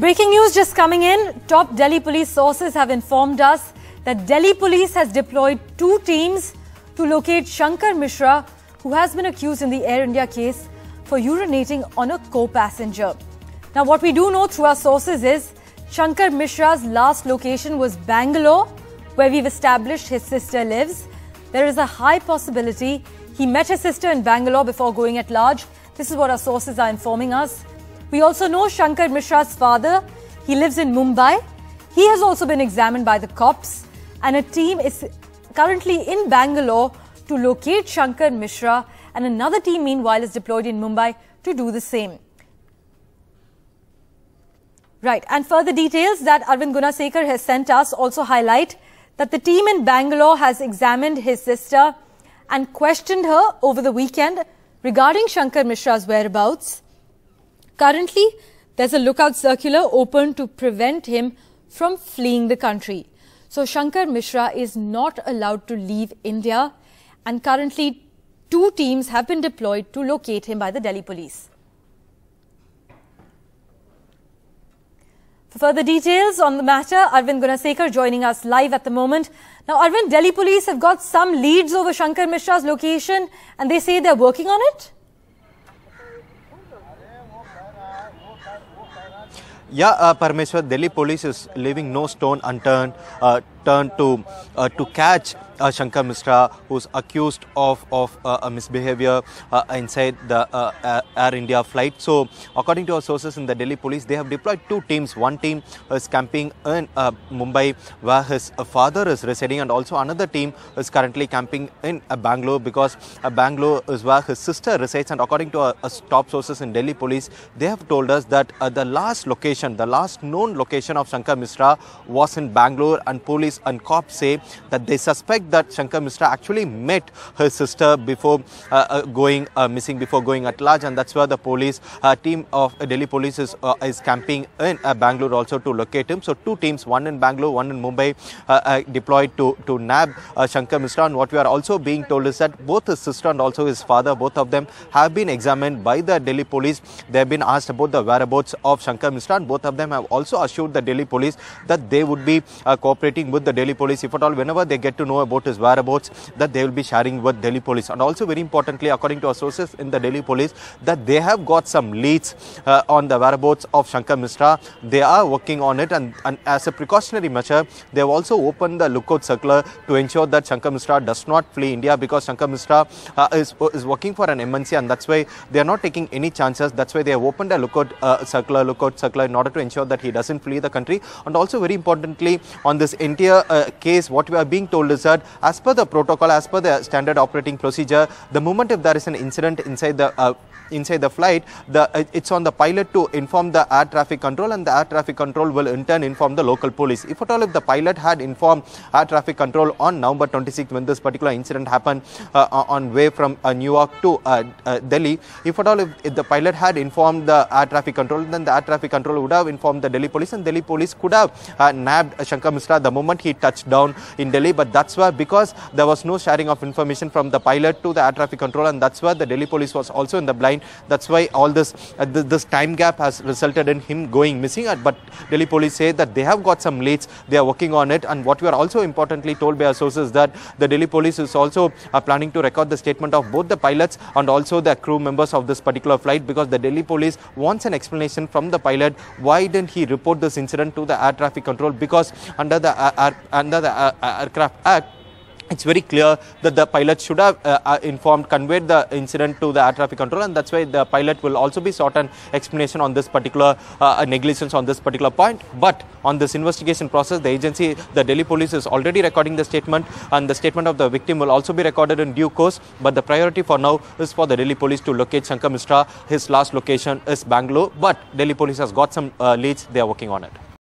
Breaking news just coming in. Top Delhi police sources have informed us that Delhi police has deployed two teams to locate Shankar Mishra, who has been accused in the Air India case for urinating on a co-passenger. Now, what we do know through our sources is Shankar Mishra's last location was Bangalore, where we've established his sister lives. There is a high possibility he met his sister in Bangalore before going at large. This is what our sources are informing us. We also know Shankar Mishra's father, he lives in Mumbai. He has also been examined by the cops, and a team is currently in Bangalore to locate Shankar Mishra, and another team meanwhile is deployed in Mumbai to do the same. Right, and further details that Arvind Gunasekar has sent us also highlight that the team in Bangalore has examined his sister and questioned her over the weekend regarding Shankar Mishra's whereabouts. Currently, there's a lookout circular open to prevent him from fleeing the country. So Shankar Mishra is not allowed to leave India, and currently two teams have been deployed to locate him by the Delhi police. For further details on the matter, Arvind Gunasekar joining us live at the moment. Now, Arvind, Delhi police have got some leads over Shankar Mishra's location, and they say they're working on it? Yeah, Parmeshwar, Delhi police is leaving no stone unturned to catch Shankar Mishra, who's accused of misbehavior inside the Air India flight. So, according to our sources in the Delhi police, they have deployed two teams. One team is camping in Mumbai, where his father is residing, and also another team is currently camping in Bangalore, because Bangalore is where his sister resides. And according to our top sources in Delhi police, they have told us that the last known location of Shankar Mishra was in Bangalore, and police and cops say that they suspect that Shankar Mishra actually met her sister before going missing, before going at large, and that's where the police team of Delhi police is camping in Bangalore also to locate him. So two teams, one in Bangalore, one in Mumbai, deployed to nab Shankar Mishra. And what we are also being told is that both his sister and also his father, both of them have been examined by the Delhi police. They have been asked about the whereabouts of Shankar Mishra, and both of them have also assured the Delhi police that they would be cooperating with the Delhi police, if at all, whenever they get to know about his whereabouts, that they will be sharing with Delhi police. And also, very importantly, according to our sources in the Delhi police, that they have got some leads on the whereabouts of Shankar Mishra. They are working on it, and as a precautionary measure, they have also opened the lookout circular to ensure that Shankar Mishra does not flee India, because Shankar Mishra is working for an MNC, and that's why they are not taking any chances. That's why they have opened a lookout circular in order to ensure that he doesn't flee the country. And also, very importantly, on this India case, what we are being told is that as per the protocol, as per the standard operating procedure, the moment if there is an incident inside the flight, it's on the pilot to inform the air traffic control, and the air traffic control will in turn inform the local police. If at all, if the pilot had informed air traffic control on November 26th when this particular incident happened on way from New York to Delhi, if at all, if the pilot had informed the air traffic control, then the air traffic control would have informed the Delhi police, and Delhi police could have nabbed Shankar Mishra the moment he touched down in Delhi. But that's why, because there was no sharing of information from the pilot to the air traffic control, and that's why the Delhi police was also in the blind. That's why all this time gap has resulted in him going missing. But Delhi police say that they have got some leads, they are working on it. And what we are also importantly told by our sources, that the Delhi police is also planning to record the statement of both the pilots and also the crew members of this particular flight, because the Delhi police wants an explanation from the pilot. Why didn't he report this incident to the air traffic control? Because under the Aircraft Act, it's very clear that the pilot should have conveyed the incident to the air traffic control, and that's why the pilot will also be sought an explanation on this particular negligence on this particular point. But on this investigation process, the Delhi police is already recording the statement, and the statement of the victim will also be recorded in due course. But the priority for now is for the Delhi police to locate Shankar Mishra. His last location is Bangalore, but Delhi police has got some leads, they are working on it.